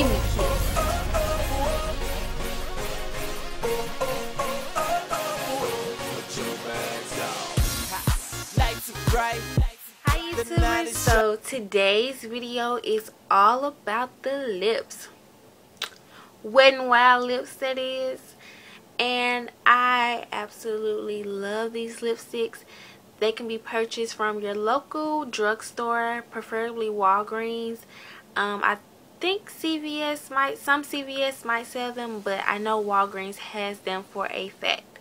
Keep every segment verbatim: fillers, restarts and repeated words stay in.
Give me a kiss. Hi YouTubers, so today's video is all about the lips. Wet n Wild lips, that is. And I absolutely love these lipsticks. They can be purchased from your local drugstore, preferably Walgreens. Um, I think C V S might, some C V S might sell them, but I know Walgreens has them for a fact.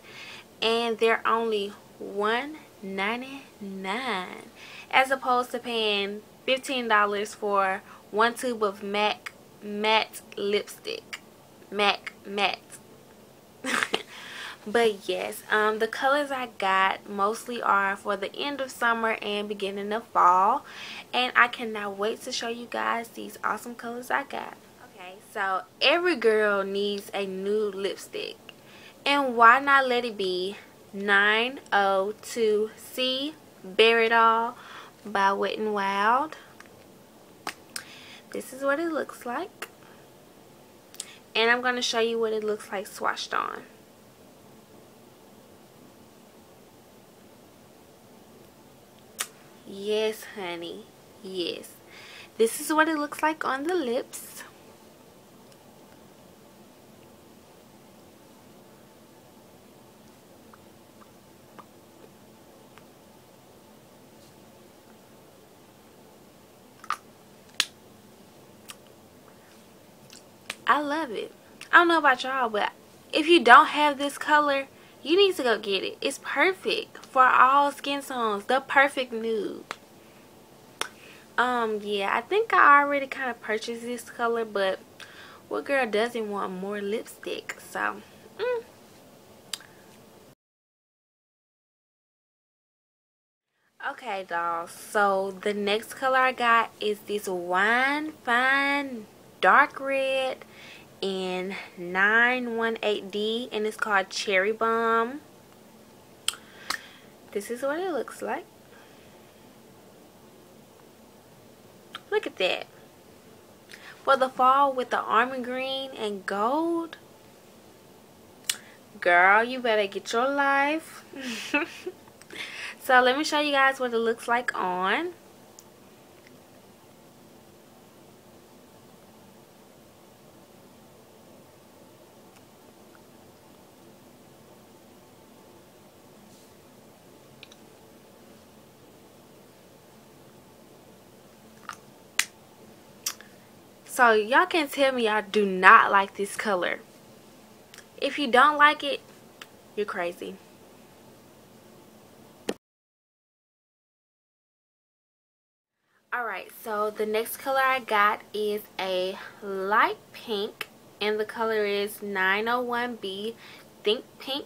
And they're only one ninety-nine, as opposed to paying fifteen dollars for one tube of MAC matte lipstick. MAC matte. But yes, um, the colors I got mostly are for the end of summer and beginning of fall. And I cannot wait to show you guys these awesome colors I got. Okay, so every girl needs a nude lipstick. And why not let it be nine oh two C Bare It All by Wet n Wild. This is what it looks like. And I'm going to show you what it looks like swatched on. Yes, honey. Yes. This is what it looks like on the lips. I love it. I don't know about y'all, but if you don't have this color, you need to go get it. It's perfect for all skin tones. The perfect nude. Um, yeah, I think I already kind of purchased this color, but what girl doesn't want more lipstick? So, mm. Okay, dolls. So, the next color I got is this Wine Fine Dark Red in nine one eight D, and it's called Cherry Bomb. This is what it looks like. Look at that. For the fall with the almond green and gold. Girl, you better get your life. So let me show you guys what it looks like on. So y'all can't tell me y'all do not like this color. If you don't like it, you're crazy. Alright, so the next color I got is a light pink. And the color is nine oh one B Think Pink.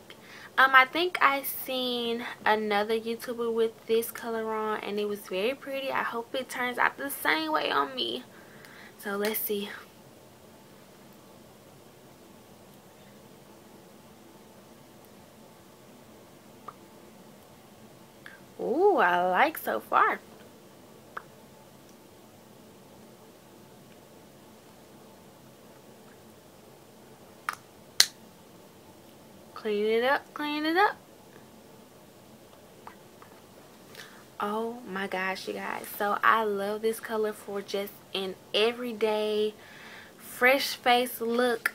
Um, I think I seen another YouTuber with this color on, and it was very pretty. I hope it turns out the same way on me. So let's see. Ooh, I like so far. Clean it up, clean it up. Oh my gosh, you guys. So I love this color for just an everyday fresh face look.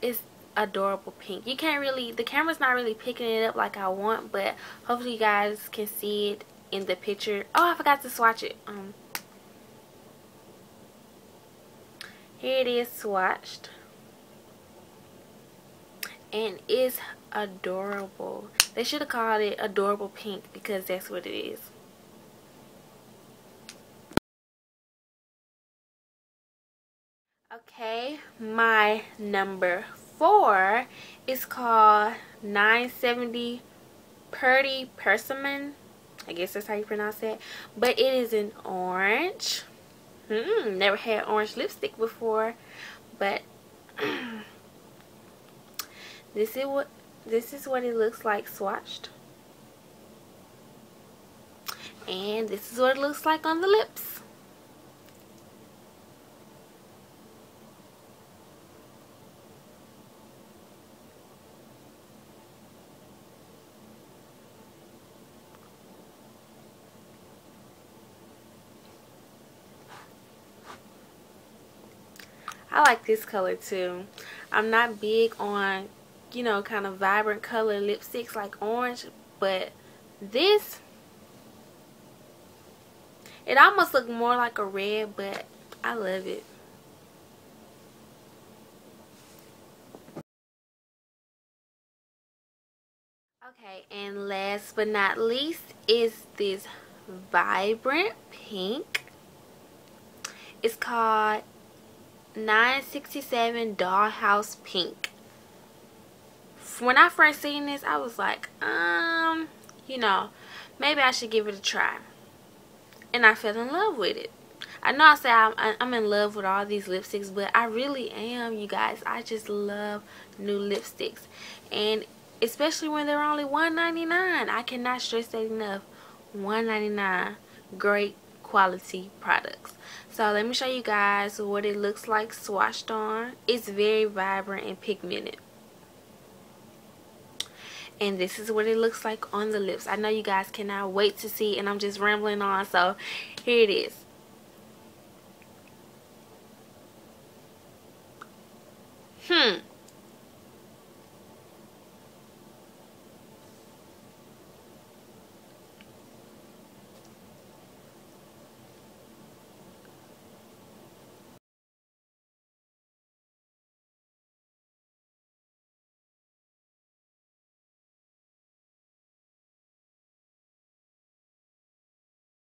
It's adorable pink. You can't really, the camera's not really picking it up like I want, but hopefully you guys can see it in the picture. Oh, I forgot to swatch it. Um, here it is swatched. And it's adorable. They should have called it Adorable Pink, because that's what it is. Okay, my number four is called nine seventy Purdy Persimmon. I guess that's how you pronounce that. But it is an orange. Mm-mm, never had orange lipstick before. But this is what this is what it looks like swatched. And this is what it looks like on the lips. I like this color too. I'm not big on, you know, kind of vibrant color lipsticks like orange, but this, it almost looked more like a red, but I love it. Okay, and last but not least is this vibrant pink. It's called nine sixty-seven Dollhouse Pink. When I first seen this, I was like, um, you know, maybe I should give it a try. And I fell in love with it. I know I say I'm, I'm in love with all these lipsticks, but I really am, you guys. I just love new lipsticks. And especially when they're only one ninety-nine. I cannot stress that enough. one ninety-nine. Great quality products. So let me show you guys what it looks like swatched on. It's very vibrant and pigmented. And this is what it looks like on the lips. I know you guys cannot wait to see, and I'm just rambling on, so here it is. Hmm.